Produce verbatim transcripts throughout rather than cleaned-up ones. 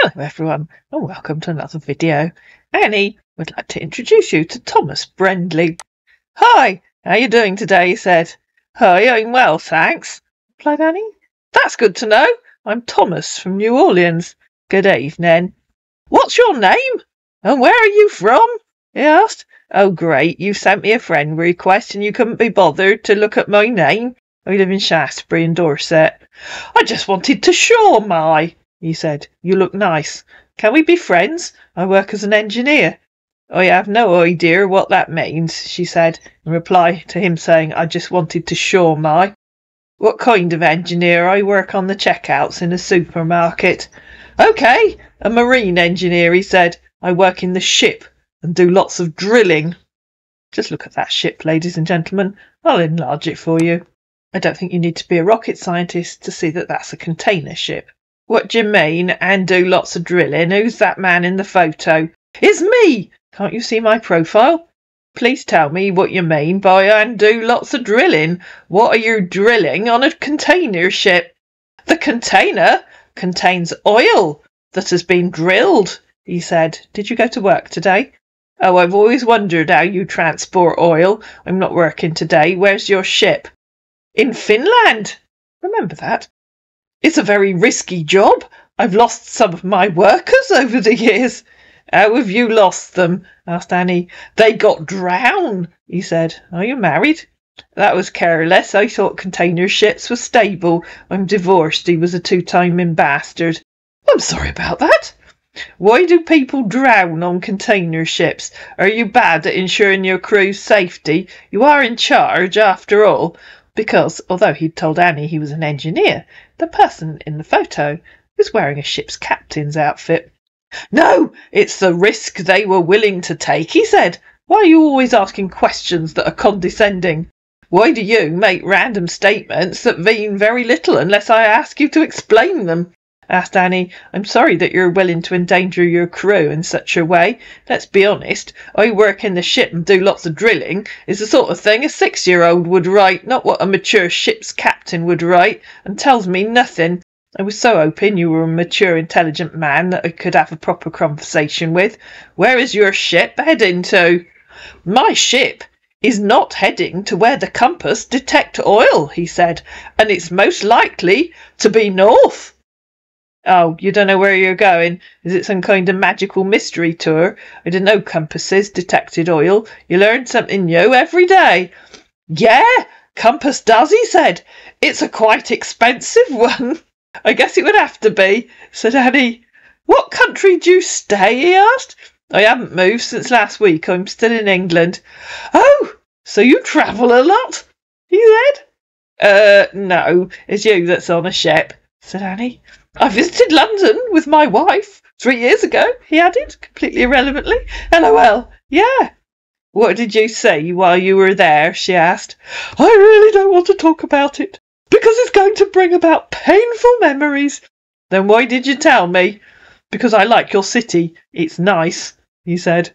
Hello everyone, and welcome to another video. Annie would like to introduce you to Thomas Brendley. Hi, how are you doing today? He said. Oh, you're doing well, thanks, replied Annie. That's good to know. I'm Thomas from New Orleans. Good evening. What's your name? And where are you from? He asked. Oh great, you sent me a friend request and you couldn't be bothered to look at my name. I live in Shaftesbury in Dorset. I just wanted to show my... he said. You look nice. Can we be friends? I work as an engineer. I have no idea what that means, she said, in reply to him saying, I just wanted to show my. What kind of engineer? I work on the checkouts in a supermarket. Okay, a marine engineer, he said. I work in the ship and do lots of drilling. Just look at that ship, ladies and gentlemen. I'll enlarge it for you. I don't think you need to be a rocket scientist to see that that's a container ship. What do you mean, and do lots of drilling? Who's that man in the photo? It's me! Can't you see my profile? Please tell me what you mean by and do lots of drilling. What are you drilling on a container ship? The container contains oil that has been drilled, he said. Did you go to work today? Oh, I've always wondered how you transport oil. I'm not working today. Where's your ship? In Finland. Remember that? It's a very risky job. I've lost some of my workers over the years. How have you lost them? Asked Annie. They got drowned, he said. Are you married? That was careless. I thought container ships were stable. I'm divorced. He was a two-time ambassador. I'm sorry about that. Why do people drown on container ships? Are you bad at ensuring your crew's safety? You are in charge after all. Because, although he'd told Annie he was an engineer, the person in the photo was wearing a ship's captain's outfit. No, it's the risk they were willing to take, he said. Why are you always asking questions that are condescending? Why do you make random statements that mean very little unless I ask you to explain them? Asked Annie. I'm sorry that you're willing to endanger your crew in such a way. Let's be honest, I work in the ship and do lots of drilling. It's the sort of thing a six-year-old would write, not what a mature ship's captain would write, and tells me nothing. I was so hoping you were a mature, intelligent man that I could have a proper conversation with. Where is your ship heading to? My ship is not heading to where the compass detects oil, he said, and it's most likely to be north. Oh, you don't know where you're going? Is it some kind of magical mystery tour? I didn't know compasses detected oil. You learn something new every day. Yeah, compass does, he said. It's a quite expensive one. I guess it would have to be, said Annie. What country do you stay? He asked. I haven't moved since last week. I'm still in England. Oh, so you travel a lot, he said. Uh, no, it's you that's on a ship, said Annie. I visited London with my wife three years ago, he added, completely irrelevantly. LOL, yeah. What did you see while you were there, she asked. I really don't want to talk about it, because it's going to bring about painful memories. Then why did you tell me? Because I like your city. It's nice, he said.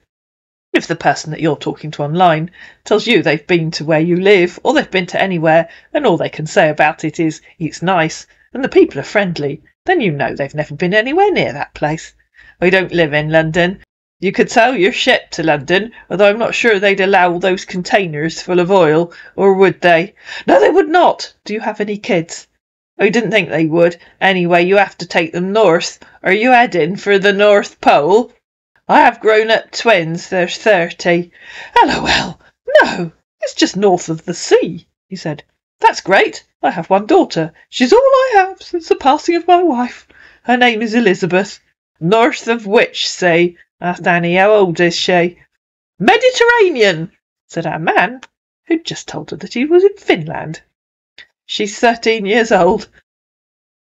If the person that you're talking to online tells you they've been to where you live, or they've been to anywhere, and all they can say about it is, it's nice, and the people are friendly, then you know they've never been anywhere near that place. I don't live in London. You could sail your ship to London, although I'm not sure they'd allow all those containers full of oil, or would they? No, they would not. Do you have any kids? I didn't think they would. Anyway, you have to take them north. Are you heading for the North Pole? I have grown-up twins. They're thirty. LOL. No, it's just north of the sea, he said. That's great. I have one daughter. She's all I have since the passing of my wife. Her name is Elizabeth. North of which sea? Asked Annie. How old is she? Mediterranean, said our man, who'd just told her that he was in Finland. She's thirteen years old.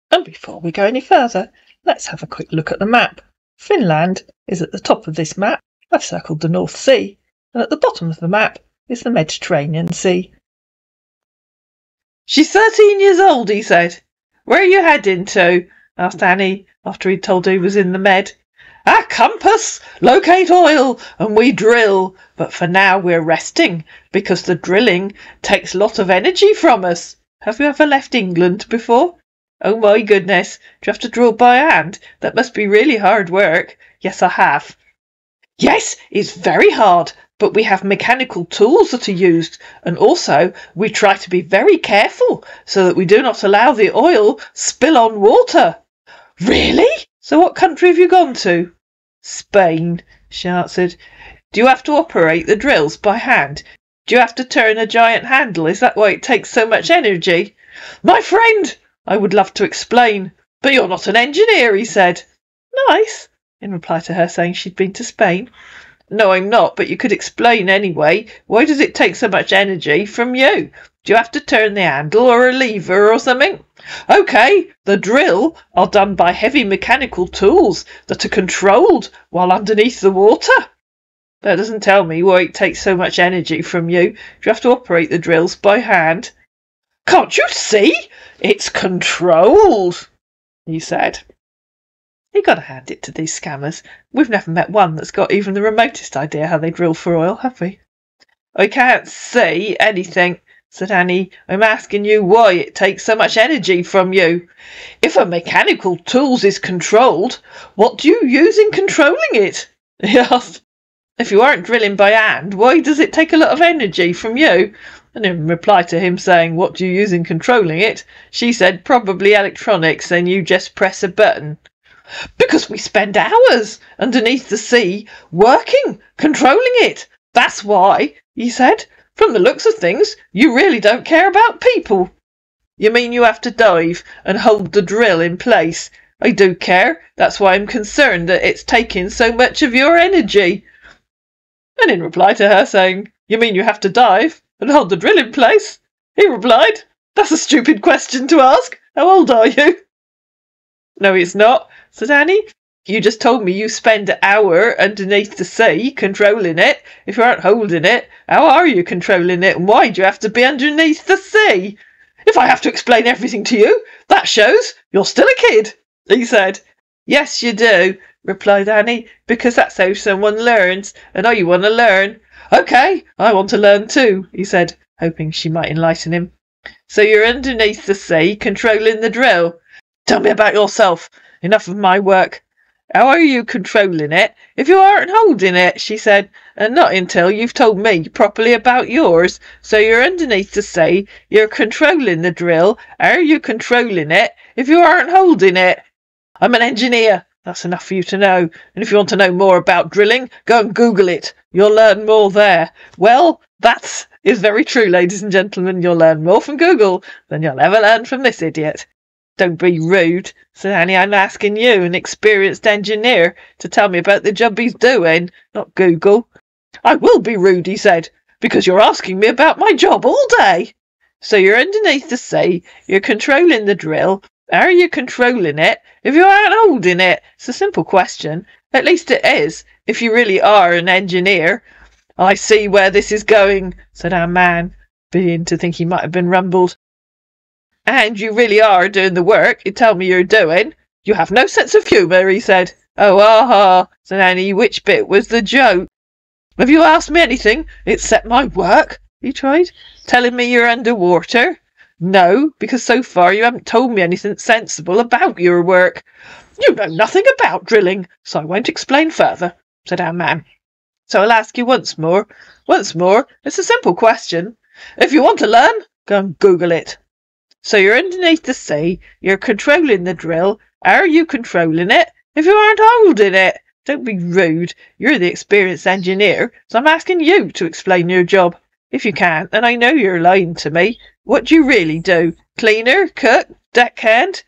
And before we go any further, let's have a quick look at the map. Finland is at the top of this map. I've circled the North Sea, and at the bottom of the map is the Mediterranean Sea. She's thirteen years old, he said. Where are you heading to? Asked Annie, after he'd told her he was in the Med. Our compass, locate oil, and we drill. But for now we're resting, because the drilling takes a lot of energy from us. Have you ever left England before? Oh my goodness, do you have to draw by hand? That must be really hard work. Yes, I have. Yes, it's very hard, but we have mechanical tools that are used, and also we try to be very careful so that we do not allow the oil spill on water. Really? So what country have you gone to? Spain, she answered. Do you have to operate the drills by hand? Do you have to turn a giant handle? Is that why it takes so much energy? My friend, I would love to explain, but you're not an engineer, he said. Nice, in reply to her saying she'd been to Spain. No, I'm not, but you could explain anyway. Why does it take so much energy from you? Do you have to turn the handle or a lever or something? Okay, the drill are done by heavy mechanical tools that are controlled while underneath the water. That doesn't tell me why it takes so much energy from you. Do you have to operate the drills by hand? Can't you see? It's controlled, he said. You gotta hand it to these scammers. We've never met one that's got even the remotest idea how they drill for oil, have we? I can't see anything, said Annie. I'm asking you why it takes so much energy from you. If a mechanical tools is controlled, what do you use in controlling it? He asked. If you aren't drilling by hand, why does it take a lot of energy from you? And in reply to him saying, what do you use in controlling it? She said, probably electronics, and you just press a button. Because we spend hours underneath the sea working, controlling it. That's why, he said. From the looks of things, you really don't care about people. You mean you have to dive and hold the drill in place? I do care. That's why I'm concerned that it's taking so much of your energy. And in reply to her saying, you mean you have to dive and hold the drill in place? He replied, that's a stupid question to ask. How old are you? No, it's not, said Annie. You just told me you spend an hour underneath the sea controlling it. If you aren't holding it, how are you controlling it? And why do you have to be underneath the sea? If I have to explain everything to you, that shows you're still a kid, he said. Yes, you do, replied Annie, because that's how someone learns, and oh, you want to learn. Okay, I want to learn too, he said, hoping she might enlighten him. So you're underneath the sea, controlling the drill. Tell me about yourself. Enough of my work. How are you controlling it if you aren't holding it, she said, and not until you've told me properly about yours. So you're underneath the sea, you're controlling the drill. How are you controlling it if you aren't holding it? I'm an engineer. That's enough for you to know. And if you want to know more about drilling, go and Google it. You'll learn more there. Well, that is very true, ladies and gentlemen. You'll learn more from Google than you'll ever learn from this idiot. Don't be rude, said Annie. I'm asking you, an experienced engineer, to tell me about the job he's doing, not Google. I will be rude, he said, because you're asking me about my job all day. So you're underneath the sea, you're controlling the drill. How are you controlling it if you aren't holding it? It's a simple question. At least it is, if you really are an engineer. I see where this is going, said our man, beginning to think he might have been rumbled. And you really are doing the work you tell me you're doing. You have no sense of humour, he said. Oh, aha, said Annie, which bit was the joke? Have you asked me anything except my work? He tried. Telling me you're underwater? No, because so far you haven't told me anything sensible about your work. You know nothing about drilling, so I won't explain further, said our man. So I'll ask you once more. Once more, it's a simple question. If you want to learn, go and Google it. So you're underneath the sea, you're controlling the drill. How are you controlling it if you aren't holding it? Don't be rude. You're the experienced engineer, so I'm asking you to explain your job. If you can't, then I know you're lying to me. What do you really do? Cleaner? Cook? Deckhand?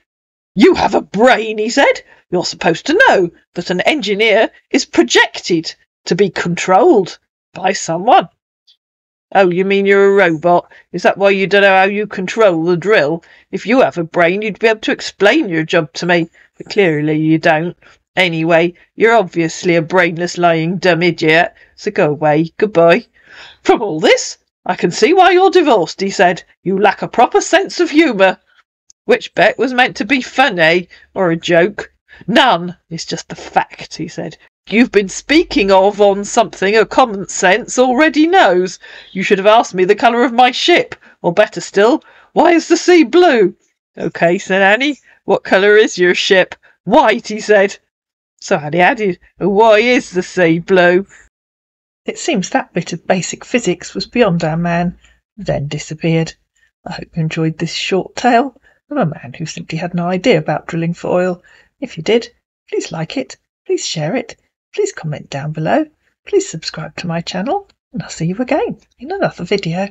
You have a brain, he said. You're supposed to know that an engineer is projected to be controlled by someone. Oh, you mean you're a robot? Is that why you don't know how you control the drill? If you have a brain, you'd be able to explain your job to me. But clearly you don't. Anyway, you're obviously a brainless, lying, dumb idiot. So go away. Goodbye. From all this, I can see why you're divorced, he said. You lack a proper sense of humour. Which bit was meant to be funny or a joke? None. It's just the fact, he said. You've been speaking of on something a common sense already knows. You should have asked me the colour of my ship, or better still, why is the sea blue? Okay, said Annie, What colour is your ship? White, he said. So he added, why is the sea blue? It seems that bit of basic physics was beyond our man, then disappeared. I hope you enjoyed this short tale from a man who simply had no idea about drilling for oil. If you did, please like it, please share it, please comment down below, please subscribe to my channel, and I'll see you again in another video.